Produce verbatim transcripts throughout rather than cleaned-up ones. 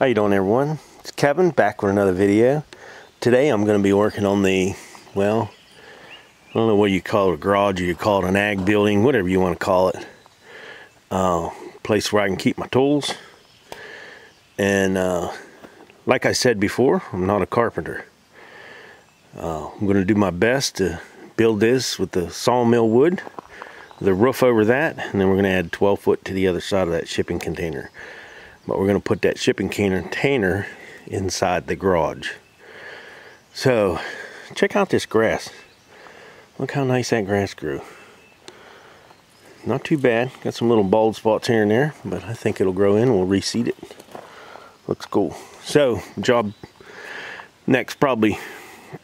How you doing, everyone? It's Kevin back with another video. Today I'm going to be working on the, well, I don't know what you call it, a garage, or you call it an ag building, whatever you want to call it. Uh, place where I can keep my tools. And uh, like I said before, I'm not a carpenter. Uh, I'm going to do my best to build this with the sawmill wood, the roof over that, and then we're going to add twelve foot to the other side of that shipping container. But we're going to put that shipping container inside the garage. So check out this grass. Look how nice that grass grew. Not too bad. Got some little bald spots here and there, but I think it'll grow in. We'll reseed it. Looks cool. So job next probably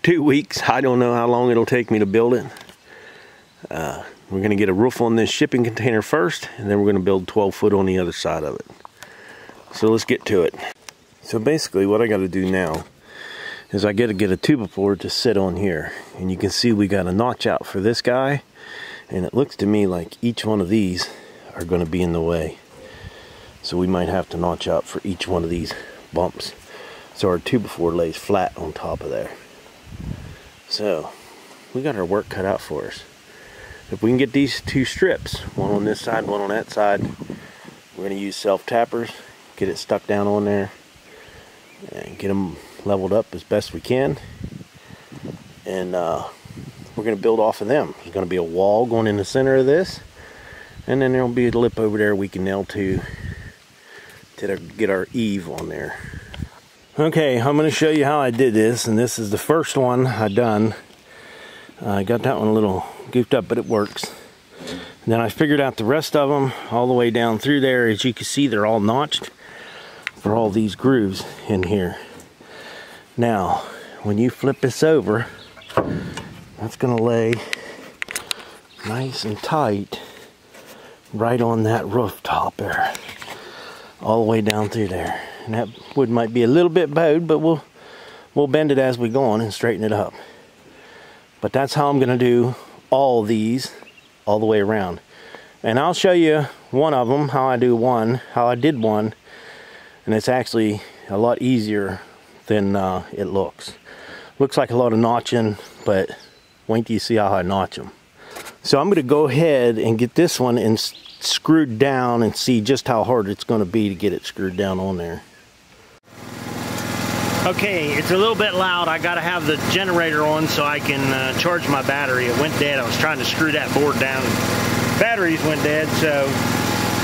two weeks. I don't know how long it'll take me to build it. Uh, we're going to get a roof on this shipping container first, and then we're going to build twelve foot on the other side of it. So let's get to it. So basically what I got to do now is I got to get a two by four to sit on here. And you can see we got a notch out for this guy. And it looks to me like each one of these are going to be in the way. So we might have to notch out for each one of these bumps. So our two by four lays flat on top of there. So we got our work cut out for us. If we can get these two strips, one on this side, one on that side, we're going to use self-tappers. Get it stuck down on there and get them leveled up as best we can, and uh, we're going to build off of them. There's going to be a wall going in the center of this, and then there'll be a lip over there we can nail to to get our eave on there. Okay, I'm going to show you how I did this, and this is the first one I done. I uh, got that one a little goofed up, but it works. And then I figured out the rest of them all the way down through there. As you can see, they're all notched for all these grooves in here. Now when you flip this over, that's gonna lay nice and tight right on that rooftop there, all the way down through there. And that wood might be a little bit bowed, but we'll we'll bend it as we go on and straighten it up. But that's how I'm gonna do all these all the way around, and I'll show you one of them, how I do one, how I did one. And it's actually a lot easier than uh, it looks. Looks like a lot of notching, but wait till you see how I notch them. So I'm going to go ahead and get this one and screwed down and see just how hard it's going to be to get it screwed down on there. Okay, it's a little bit loud. I got to have the generator on so I can uh, charge my battery. It went dead. I was trying to screw that board down. Batteries went dead, so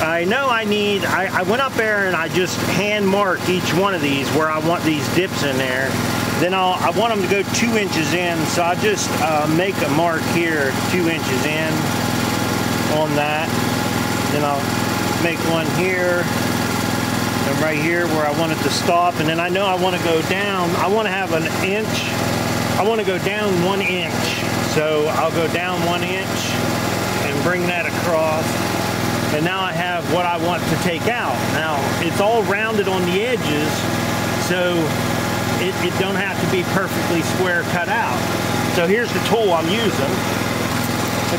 I know I need, I, I went up there and I just hand mark each one of these where I want these dips in there. Then I'll, I want them to go two inches in, so I just uh, make a mark here two inches in on that. Then I'll make one here and right here where I want it to stop. And then I know I want to go down, I want to have an inch, I want to go down one inch. So I'll go down one inch and bring that across. And now I have what I want to take out. Now it's all rounded on the edges, so it, it don't have to be perfectly square cut out. So here's the tool I'm using.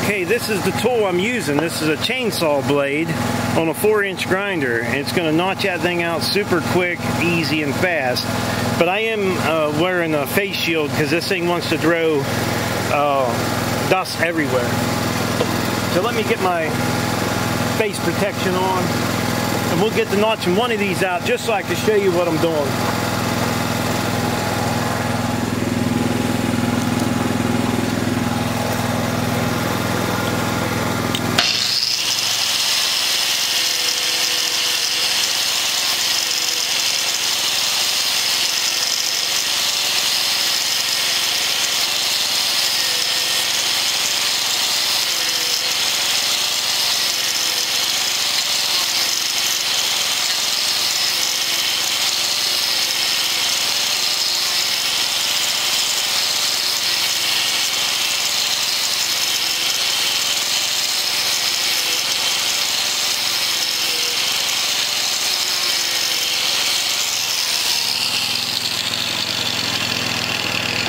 Okay, this is the tool I'm using. This is a chainsaw blade on a four inch grinder. And it's gonna notch that thing out super quick, easy and fast. But I am uh, wearing a face shield because this thing wants to throw uh, dust everywhere. So let me get my face protection on, and we'll get the notch in one of these out just so I can show you what I'm doing.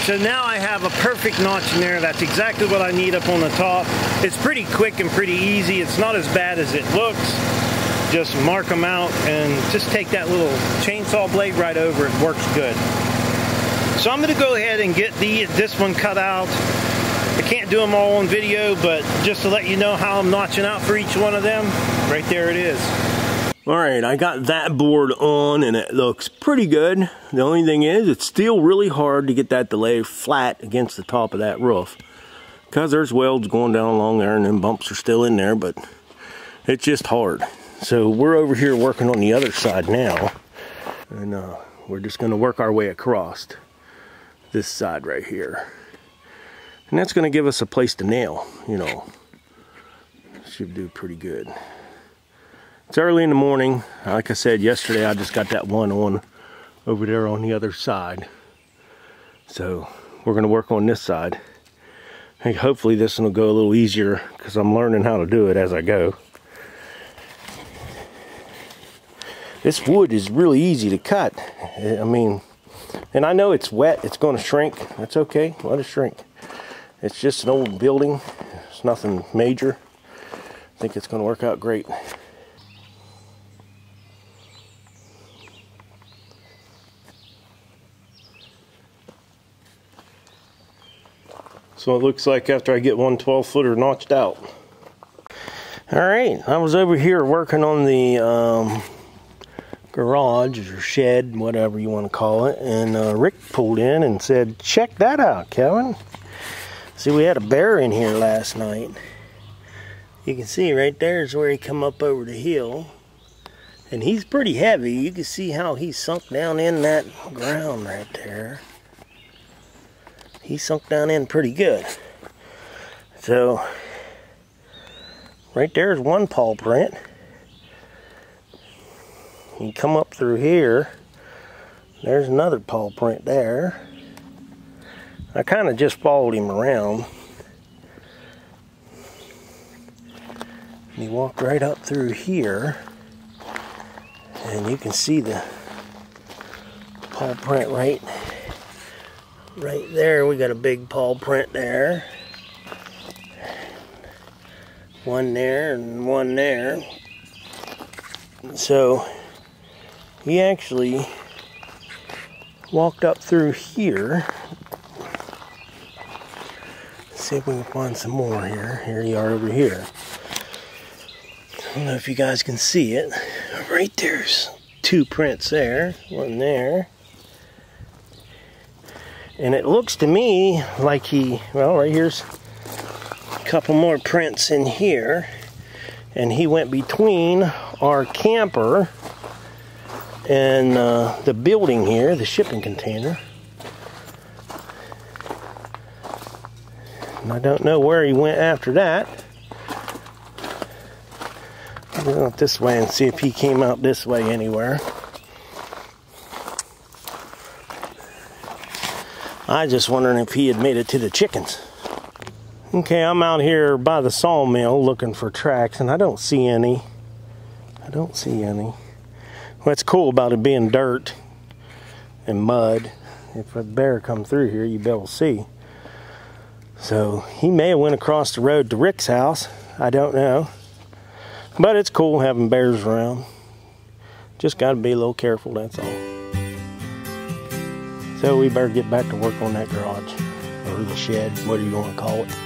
So now I have a perfect notch in there. That's exactly what I need up on the top. It's pretty quick and pretty easy. It's not as bad as it looks. just mark them out and just take that little chainsaw blade right over. It works good. So I'm going to go ahead and get the this one cut out. I can't do them all on video, but just to let you know how I'm notching out for each one of them, right there it is. Alright, I got that board on and it looks pretty good. The only thing is, it's still really hard to get that to lay flat against the top of that roof, because there's welds going down along there and then bumps are still in there, but it's just hard. So we're over here working on the other side now, and uh, we're just going to work our way across this side right here. And that's going to give us a place to nail, you know. Should do pretty good. It's early in the morning. Like I said yesterday, I just got that one on over there on the other side. So we're going to work on this side. I think hopefully this one will go a little easier because I'm learning how to do it as I go. This wood is really easy to cut. I mean, and I know it's wet. It's going to shrink. That's okay. Let it shrink. It's just an old building. It's nothing major. I think it's going to work out great. So it looks like after I get one twelve footer notched out. All right, I was over here working on the um, garage or shed, whatever you want to call it, and uh, Rick pulled in and said, check that out, Kevin. See, we had a bear in here last night. You can see right there is where he come up over the hill, and he's pretty heavy. You can see how he sunk down in that ground right there. He sunk down in pretty good. So right there's one paw print. You come up through here, there's another paw print there. I kind of just followed him around, and he walked right up through here, and you can see the paw print right Right there. We got a big paw print there. One there and one there. So he actually walked up through here. Let's see if we can find some more here. Here you are over here. I don't know if you guys can see it. Right there's two prints there. One there. And it looks to me like he, well, right here's a couple more prints in here. And he went between our camper and uh, the building here, the shipping container. And I don't know where he went after that. I'll go up this way and see if he came out this way anywhere. I was just wondering if he had made it to the chickens. Okay, I'm out here by the sawmill looking for tracks, and I don't see any. I don't see any. What's cool about it being dirt and mud, if a bear come through here, you'd be able to see. So he may have went across the road to Rick's house. I don't know. But it's cool having bears around. Just got to be a little careful, that's all. So we better get back to work on that garage, or the shed, whatever you want to call it.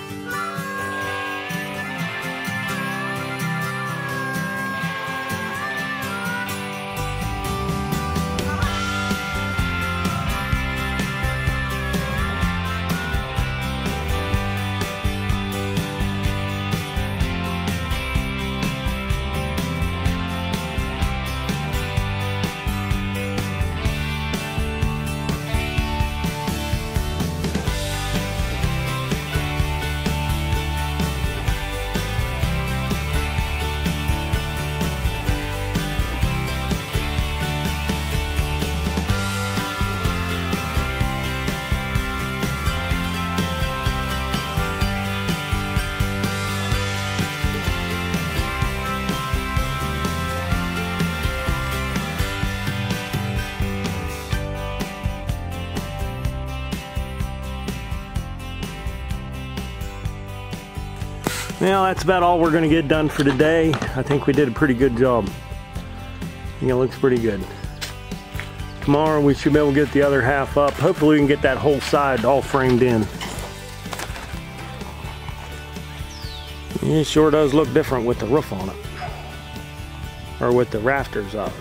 Now that's about all we're going to get done for today. I think we did a pretty good job. and it looks pretty good. Tomorrow we should be able to get the other half up. Hopefully we can get that whole side all framed in. It sure does look different with the roof on it, or with the rafters up.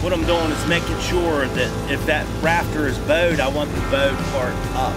What I'm doing is making sure that if that rafter is bowed, I want the bowed part up.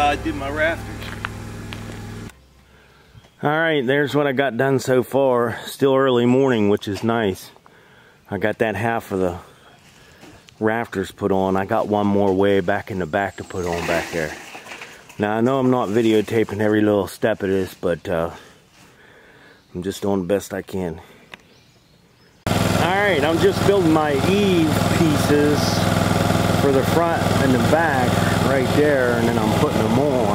I did my rafters. Alright, there's what I got done so far. Still early morning, which is nice. I got that half of the rafters put on. I got one more way back in the back to put on back there. Now I know I'm not videotaping every little step of this, but uh, I'm just doing the best I can. Alright, I'm just building my eave pieces for the front and the back right there, and then I'm putting them on.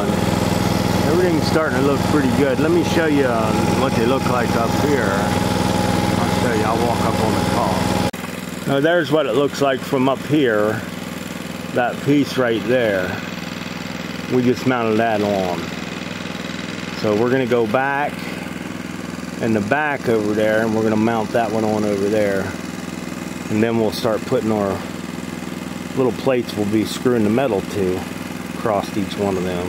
Everything's starting to look pretty good. Let me show you uh, what they look like up here. I'll show you. I'll walk up on the top. Now there's what it looks like from up here. That piece right there. We just mounted that on. So we're going to go back in the back over there, and we're gonna mount that one on over there, and then we'll start putting our little plates we'll be screwing the metal to across each one of them.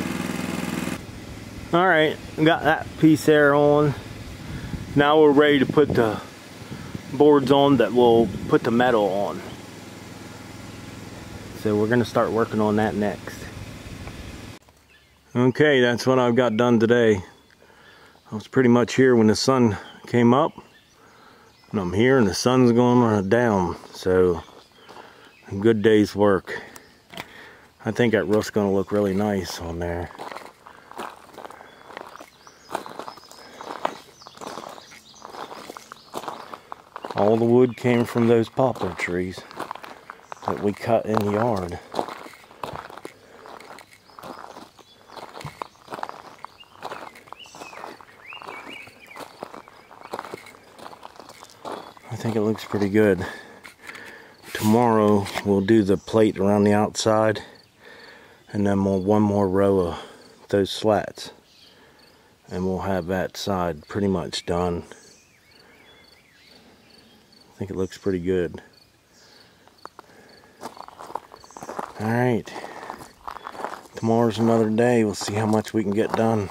All right, got that piece there on. Now we're ready to put the boards on that will put the metal on. So we're gonna start working on that next. Okay, that's what I've got done today. I was pretty much here when the sun came up, and I'm here and the sun's going down, so a good day's work. I think that roof's gonna look really nice on there. All the wood came from those poplar trees that we cut in the yard. I think it looks pretty good. Tomorrow we'll do the plate around the outside, and then we'll one more row of those slats, and we'll have that side pretty much done. I think it looks pretty good. Alright, tomorrow's another day. We'll see how much we can get done.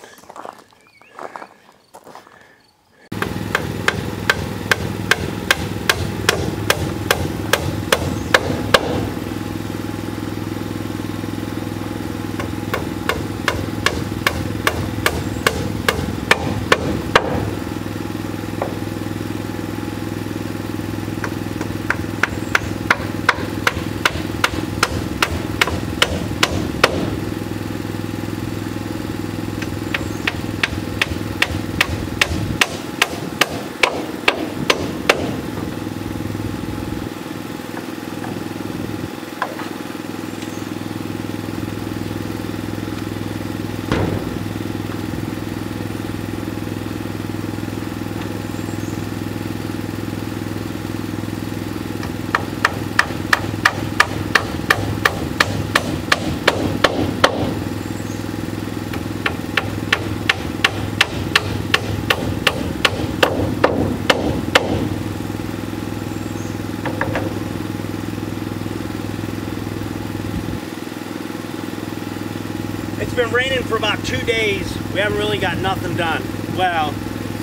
It's been raining for about two days. We haven't really got nothing done. Well,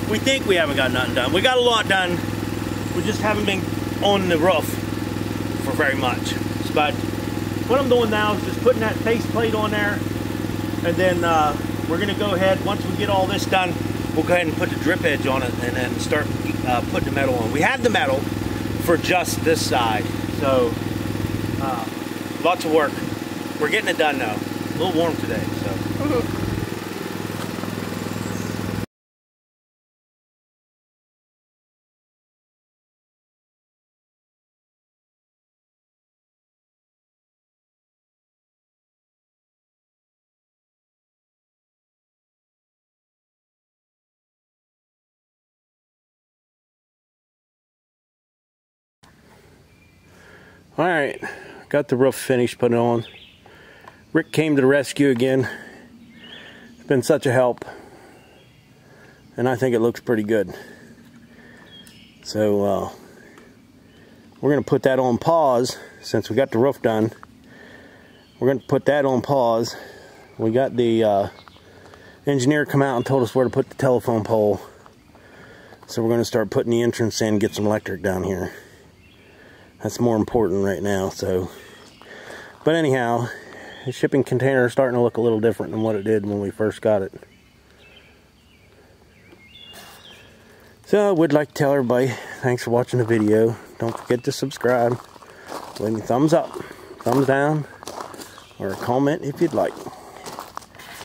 we think we haven't got nothing done. We got a lot done. We just haven't been on the roof for very much. But what I'm doing now is just putting that face plate on there, and then uh, we're gonna go ahead, once we get all this done, we'll go ahead and put the drip edge on it and then start uh, putting the metal on. We have the metal for just this side. So uh, lots of work. We're getting it done though. A little warm today, so. Mm-hmm. All right, got the roof finished put on. Rick came to the rescue again. It's been such a help, and I think it looks pretty good. So uh, we're gonna put that on pause since we got the roof done. We're gonna put that on pause. We got the uh, engineer come out and told us where to put the telephone pole. So we're gonna start putting the entrance in, get some electric down here. That's more important right now, so. But anyhow, the shipping container is starting to look a little different than what it did when we first got it. So I would like to tell everybody, thanks for watching the video. Don't forget to subscribe. Leave me a thumbs up, thumbs down, or a comment if you'd like.